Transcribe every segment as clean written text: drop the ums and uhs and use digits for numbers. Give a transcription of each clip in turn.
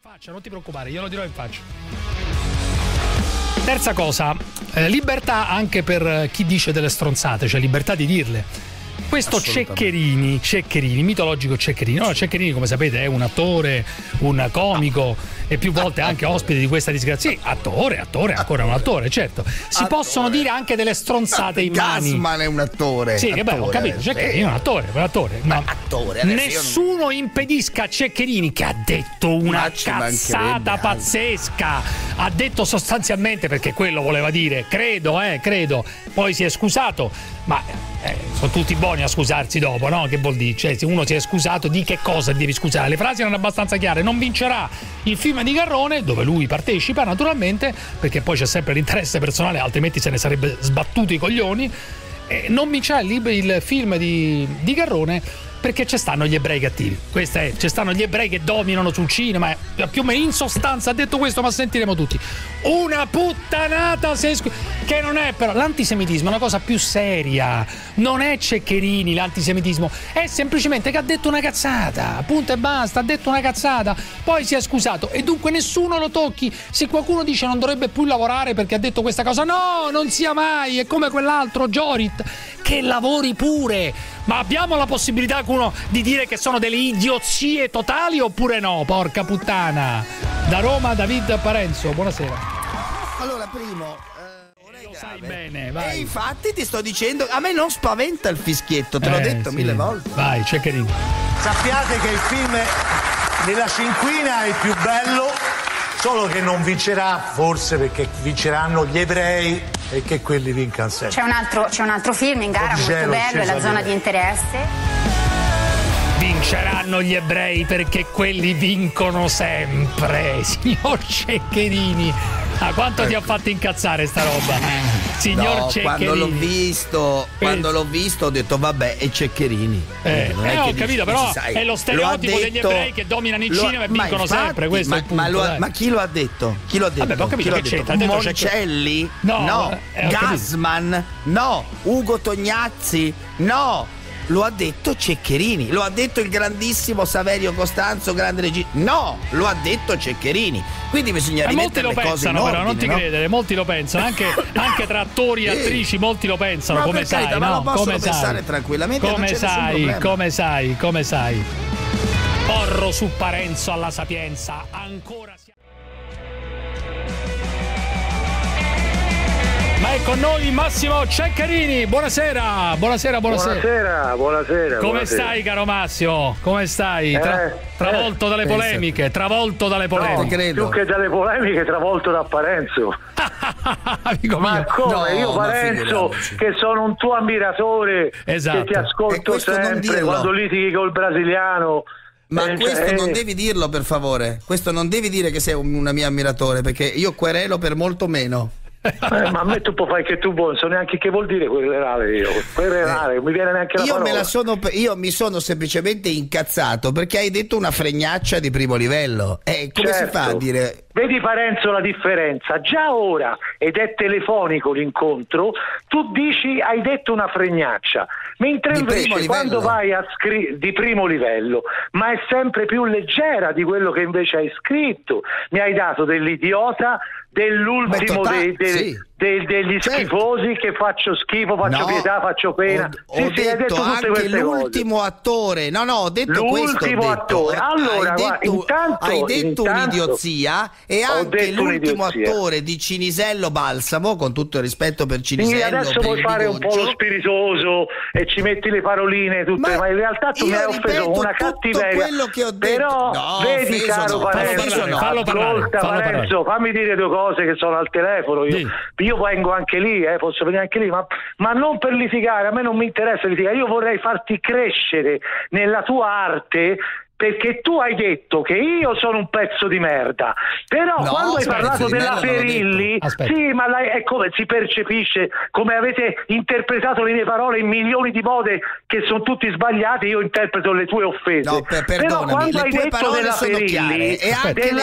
Faccia, non ti preoccupare, glielo dirò in faccia. Terza cosa, libertà anche per chi dice delle stronzate, cioè libertà di dirle. Questo Ceccherini, mitologico Ceccherini. No, Ceccherini, come sapete, è un attore, un comico e più volte anche ospite di questa disgrazia. Sì, attore, ancora un attore, certo. Si possono dire anche delle stronzate in mani. Gassman è un attore. Sì, che bello, ho capito, Ceccherini è un attore, ma nessuno impedisca a Ceccherini, che ha detto una cazzata pazzesca. Ha detto sostanzialmente, perché quello voleva dire, credo, poi si è scusato, ma... sono tutti buoni a scusarsi dopo, no? Che vuol dire? Cioè, se uno si è scusato, di che cosa devi scusare? Le frasi erano abbastanza chiare. Non vincerà il film di Garrone, dove lui partecipa naturalmente, perché poi c'è sempre l'interesse personale, altrimenti se ne sarebbe sbattuto i coglioni. Non vincerà il film di Garrone perché ci stanno gli ebrei cattivi. Questa è, ci stanno gli ebrei che dominano sul cinema. Più o meno in sostanza ha detto questo, ma sentiremo tutti. Una puttanata che non è, però. L'antisemitismo è una cosa più seria. Non è Ceccherini l'antisemitismo, è semplicemente che ha detto una cazzata. Punto e basta, ha detto una cazzata. Poi si è scusato e dunque nessuno lo tocchi. Se qualcuno dice non dovrebbe più lavorare perché ha detto questa cosa, no, non sia mai. È come quell'altro, Jorit, che lavori pure. Ma abbiamo la possibilità di dire che sono delle idiozie totali oppure no? Porca puttana. Da Roma David Parenzo, buonasera. Allora, primo, lo sai bene, vai. E infatti ti sto dicendo, a me non spaventa il fischietto, te l'ho detto sì, mille volte. Vai, Ceccherini. Sappiate che il film della cinquina è il più bello, solo che non vincerà, forse perché vinceranno gli ebrei e che quelli vincano sempre. C'è un altro film in gara molto bello, è La zona di interesse. Vinceranno gli ebrei perché quelli vincono sempre. Signor Ceccherini, quanto ti ha fatto incazzare sta roba? Signor Ceccherini, quando l'ho visto ho detto vabbè, è Ceccherini. Ho capito, però è lo stereotipo degli ebrei che dominano il cinema e vincono sempre. Questo è il punto. Ma chi lo ha detto? Chi lo ha detto? Vabbè, ho capito che c'è. Monicelli? No. Gassman? No. Ugo Tognazzi? No. Lo ha detto Ceccherini, lo ha detto il grandissimo Saverio Costanzo, grande regista. No, lo ha detto Ceccherini. Quindi bisogna rimettere le cose in ordine. Però, non ti credere, molti lo pensano, anche tra attori e attrici, molti lo pensano, come sai, no? Ma lo possono pensare tranquillamente, come sai. Porro su Parenzo alla Sapienza, ancora siamo... Ma è con noi Massimo Ceccherini, buonasera. Come stai, caro Massimo? Come stai? Travolto dalle polemiche, No, credo. Più che dalle polemiche, travolto da Parenzo. Amico mio. Ma come? No, io Parenzo, che sono un tuo ammiratore, esatto, che ti ascolto sempre quando litighi col brasiliano. Ma questo non devi dirlo, per favore. Questo non devi dire che sei una mia ammiratore, perché io querelo per molto meno. Ma a me tu puoi fare che tu vuoi, non so neanche che vuol dire querelare, io querelare, mi viene neanche la parola. Io mi sono semplicemente incazzato perché hai detto una fregnaccia di primo livello. Come si fa a dire? Vedi, Parenzo, la differenza già ora, ed è telefonico l'incontro, tu dici hai detto una fregnaccia, mentre invece quando vai a scrivere di primo livello, ma è sempre più leggera di quello che invece hai scritto. Mi hai dato dell'idiota, dell'ultimo degli schifosi, che faccio schifo, faccio pietà, faccio pena. Ho detto anche l'ultimo attore. No, ho detto questo. L'ultimo attore. Allora, hai detto un'idiozia, e anche l'ultimo attore di Cinisello Balsamo, con tutto il rispetto per Cinisello. Quindi adesso puoi fare un po' lo spiritoso e ci metti le paroline tutte, ma in realtà tu mi hai offeso una cattiveria. Però vedi, caro Parenzo, ascolta Parenzo, fammi dire due cose che sono al telefono. Io vengo anche lì, posso venire anche lì, ma non per litigare, a me non mi interessa litigare, io vorrei farti crescere nella tua arte, perché tu hai detto che io sono un pezzo di merda, però quando hai parlato della Ferilli, sì, ma è come si percepisce, come avete interpretato le mie parole in milioni di modi che sono tutti sbagliati, io interpreto le tue offese. No, però quando hai detto della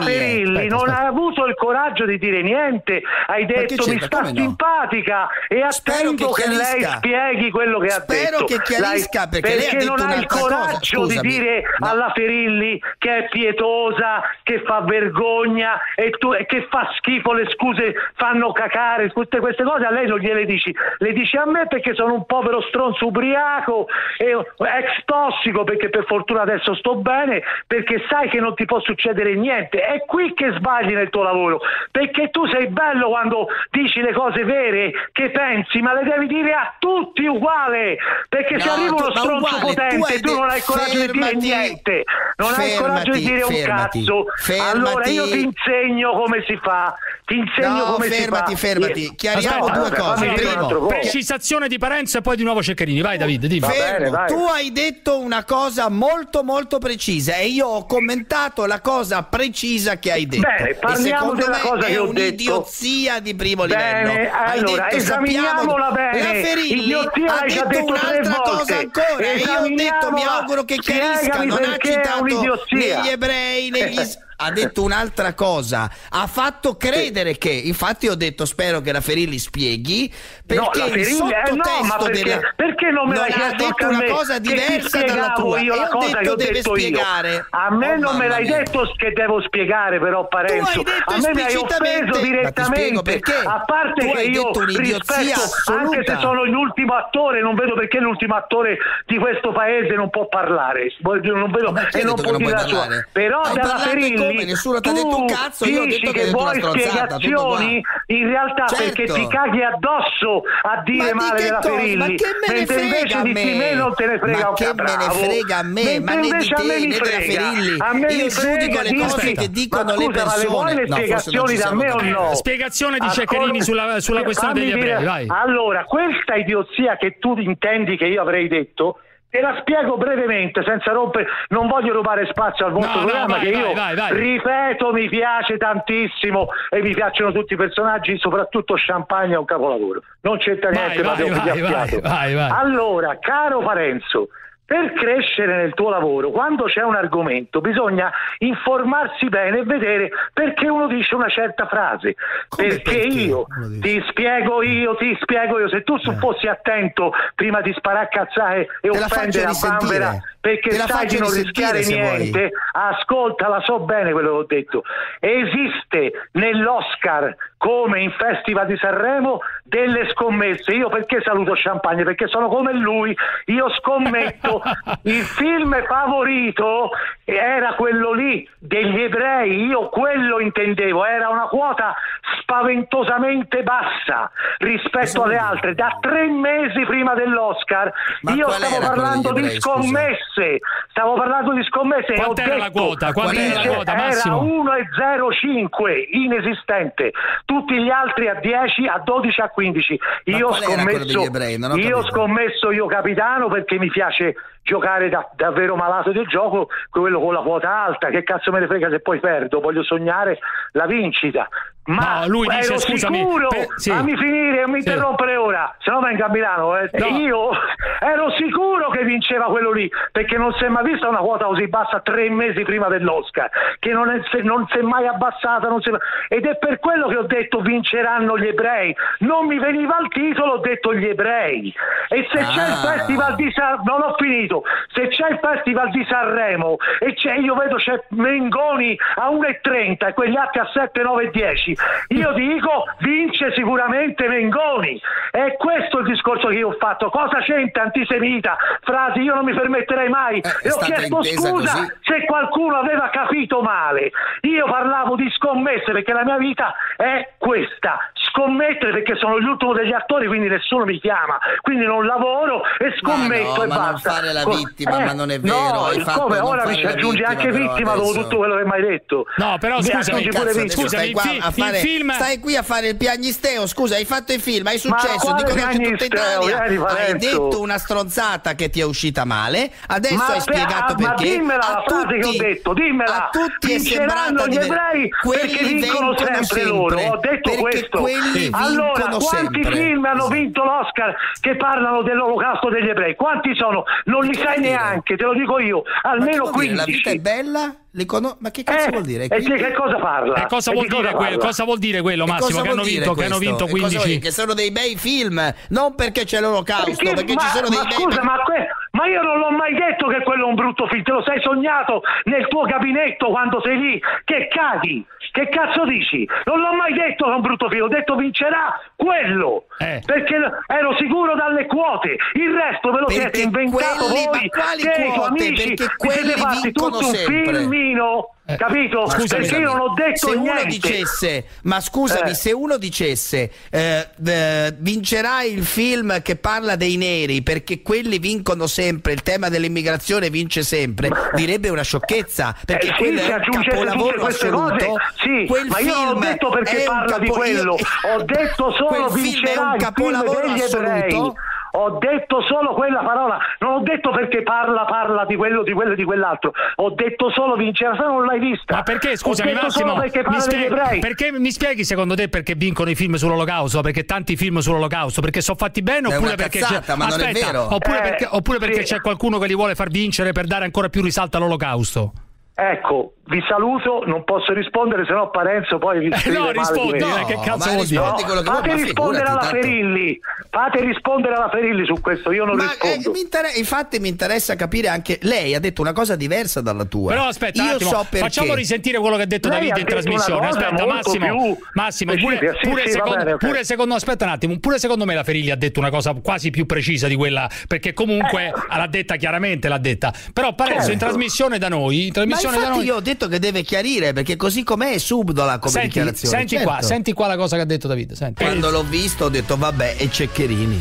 Ferilli, non hai avuto il coraggio di dire niente, hai detto mi sta simpatica e attendo che lei spieghi quello che ha detto. Spero che chiarisca, perché non hai il coraggio di dire alla Ferilli, che è pietosa, che fa vergogna e che fa schifo, le scuse fanno cacare, tutte queste cose a lei non gliele dici, le dici a me perché sono un povero stronzo ubriaco e ex tossico, perché per fortuna adesso sto bene, perché sai che non ti può succedere niente. È qui che sbagli nel tuo lavoro, perché tu sei bello quando dici le cose vere che pensi, ma le devi dire a tutti uguale, perché no, se arriva uno stronzo uguale, potente tu non hai il coraggio di dire niente, non hai il coraggio di dire un cazzo, allora io ti insegno come si fa, fermati. Chiariamo due cose. Primo, precisazione di Parenzo e poi di nuovo Ceccherini. Vai David, dimmi. Tu hai detto una cosa molto molto precisa e io ho commentato la cosa precisa che hai detto. Bene, parliamo della cosa che ho detto. È un'idiozia di primo livello. Allora, esaminiamola bene. La Ferilli ha detto un'altra cosa ancora e io ho detto, mi auguro che chiarisca, non ha citato né gli ebrei né gli ha detto un'altra cosa, ha fatto credere che, infatti ho detto spero che la Ferilli spieghi, perché no, il sottotesto perché non me l'ha detto una cosa diversa dalla tua, io la cosa che ho detto spiegare io. A me non me l'hai detto che devo spiegare, però Parenzo, a me mi hai offeso direttamente, a parte che io rispetto assoluta. Anche se sono l'ultimo attore, non vedo perché l'ultimo attore di questo paese non può parlare, non vedo e non può dire la sua, però dalla Ferilli nessuno ti ha detto un cazzo, io ho detto che vuoi spiegazioni in realtà, certo. Perché ti caghi addosso a dire ma male della Ferilli, ma che me ne frega a me, non te ne frega, ma che me ne frega a me, ma né di te né della Ferilli, io giudico le cose che dicono le persone. Ma vuoi le spiegazioni da me o no? Spiegazione di Ceccherini sulla questione degli ebrei, vai. Allora, questa idiozia che tu intendi che io avrei detto te la spiego brevemente, senza rompere, non voglio rubare spazio al vostro programma, che io ripeto mi piace tantissimo e mi piacciono tutti i personaggi, soprattutto Champagne è un capolavoro, non c'entra niente, ma devo pigliare. Allora, caro Parenzo, per crescere nel tuo lavoro, quando c'è un argomento, bisogna informarsi bene e vedere perché uno dice una certa frase. Perché io ti spiego io, se tu fossi attento prima di sparare cazzate e offendere la bambera, perché sai di non rischiare niente, ascoltala, so bene quello che ho detto. Esiste nell'Oscar, come in Festival di Sanremo, delle scommesse. Io perché saluto Champagne? Perché sono come lui, io scommetto. Il film favorito era quello lì degli ebrei, io quello intendevo, era una quota spaventosamente bassa rispetto alle altre, da 3 mesi prima dell'Oscar. Io stavo parlando di scommesse, stavo parlando di scommesse. Quanta era la quota? Era 1,05, inesistente, tutti gli altri a 10, a 12, a 15. Io ho scommesso, io capitano, perché mi piace giocare davvero malato del gioco, quello con la quota alta, che cazzo me ne frega se poi perdo, voglio sognare la vincita. Ma no, lui dice, scusami, sicuro, fammi finire, non mi interrompere ora, se no vengo a Milano. Io ero sicuro che vinceva quello lì, perché non si è mai vista una quota così bassa 3 mesi prima dell'Oscar, che non si è mai abbassata, ed è per quello che ho detto vinceranno gli ebrei, non mi veniva il titolo, ho detto gli ebrei. E se c'è il Festival di Sanremo, non ho finito, se c'è il Festival di Sanremo e io vedo c'è Mengoni a 1,30 e quegli altri a 7, 9 e 10, io dico vince sicuramente Mengoni. È questo il discorso che io ho fatto. Cosa c'entra antisemita, frasi io non mi permetterei mai, e ho chiesto scusa se qualcuno aveva capito male. Io parlavo di scommesse perché la mia vita è questa, scommettere, perché sono l'ultimo degli attori, quindi nessuno mi chiama, quindi non lavoro e scommetto e basta. Non fare la vittima, ma non è vero, ora mi ci aggiunge anche vittima dopo tutto quello che mi hai detto. No, però stai qui a fare il piagnisteo, scusa, hai fatto i film, hai successo, dico che c'è tutta Italia, hai detto una stronzata che ti è uscita male, adesso hai spiegato perché dimmela, a tutti è sembrata di ebrei, perché vincono sempre loro, ho detto questo. Allora, quanti film hanno vinto l'Oscar che parlano dell'olocausto degli ebrei? Quanti sono? Non li sai neanche, te lo dico io, almeno 15. La vita è bella? Ma che cazzo vuol dire? E che cosa parla? Cosa vuol dire quello, Massimo, che hanno vinto, 15? Che sono dei bei film, non perché c'è l'olocausto, perché ci sono dei bei film. Ma io non l'ho mai detto che quello è un brutto film, te lo sei sognato nel tuo gabinetto quando sei lì che cadi. Che cazzo dici? Non l'ho mai detto che è un brutto film, ho detto vincerà quello, perché ero sicuro dalle quote, il resto ve lo siete inventato voi che i tuoi amici vi siete fatti tutto sempre. Un filmino. Capito? Scusami, perché io non ho detto se niente. Uno dicesse, ma scusami, se uno dicesse vincerà il film che parla dei neri perché quelli vincono sempre, il tema dell'immigrazione vince sempre, direbbe una sciocchezza, perché quello è un capolavoro assoluto. Sì, ma io non ho detto perché parla di quello, ho detto solo quel vincerà il film degli ebrei. Ho detto solo quella parola, non ho detto perché parla di quello, di quello e di quell'altro, ho detto solo vincerà, se non l'hai vista. Ma perché, scusami Massimo, perché mi spieghi secondo te perché vincono i film sull'olocausto, perché tanti film sull'olocausto, perché sono fatti bene oppure perché c'è oppure perché c'è qualcuno che li vuole far vincere per dare ancora più risalto all'olocausto? Ecco, vi saluto, non posso rispondere, se no Parenzo poi vi scrive male. No, rispondi, che cazzo vuol dire? No, fate rispondere alla Ferilli, fate rispondere alla Ferilli su questo, io non rispondo. Infatti mi interessa capire anche, lei ha detto una cosa diversa dalla tua. Però aspetta un attimo, facciamo risentire quello che ha detto David in trasmissione. Aspetta Massimo, pure secondo me, aspetta un attimo, pure secondo me la Ferilli ha detto una cosa quasi più precisa di quella, perché comunque l'ha detta chiaramente, l'ha detta. Però Parenzo in trasmissione da noi, io ho detto che deve chiarire, perché così com'è è subdola come dichiarazione. Senti qua la cosa che ha detto David. Senti. Quando l'ho visto ho detto vabbè, è Ceccherini.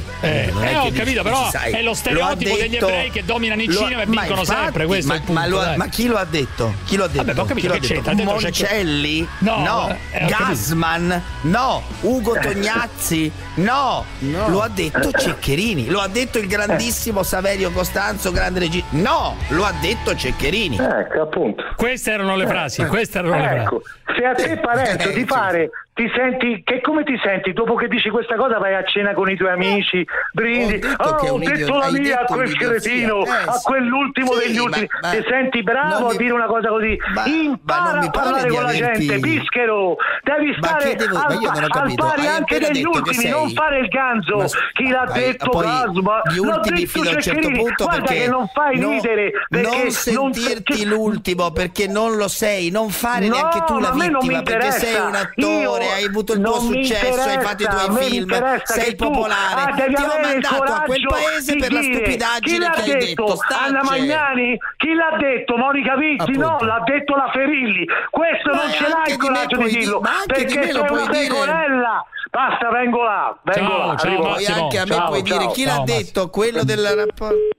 Ho capito, però è lo stereotipo degli ebrei che dominano in Cina e vincono sempre. Questo è il punto, ma chi lo ha detto? Chi lo ha detto? Vabbè, ho capito, chi che Monicelli? No. Gassman? No. Ugo Tognazzi? No. Lo ha detto Ceccherini. Lo ha detto il grandissimo Saverio Costanzo, grande regista. No, lo ha detto Ceccherini. Appunto. Queste erano le frasi, queste erano le frasi. Se a te Parenzo ti pare, ti senti, come ti senti dopo che dici questa cosa? Vai a cena con i tuoi amici, brindi, ho detto la mia a quel cretino, a quell'ultimo degli ultimi, ti senti bravo a dire una cosa così? Impara a parlare con la gente, pischero, devi stare al pari anche degli ultimi, non fare il ganzo. Chi l'ha detto? Casma, l'ha detto Ceccherini, guarda che non fai ridere, non sentirti l'ultimo, perché non lo sei, non fare neanche tu la vittima, perché sei un attore, hai avuto il tuo successo, hai fatto i tuoi film, sei popolare, ti ho mandato a quel paese per la stupidaggine che hai detto. Anna Magnani? Chi l'ha detto? Monica Vitti? No, l'ha detto la Ferilli. Questo non ce l'hai il coraggio di dirlo, perché sei una pecorella. Basta, vengo là, ciao, Massimo. Anche a me puoi dire chi l'ha detto, quello del rapporto.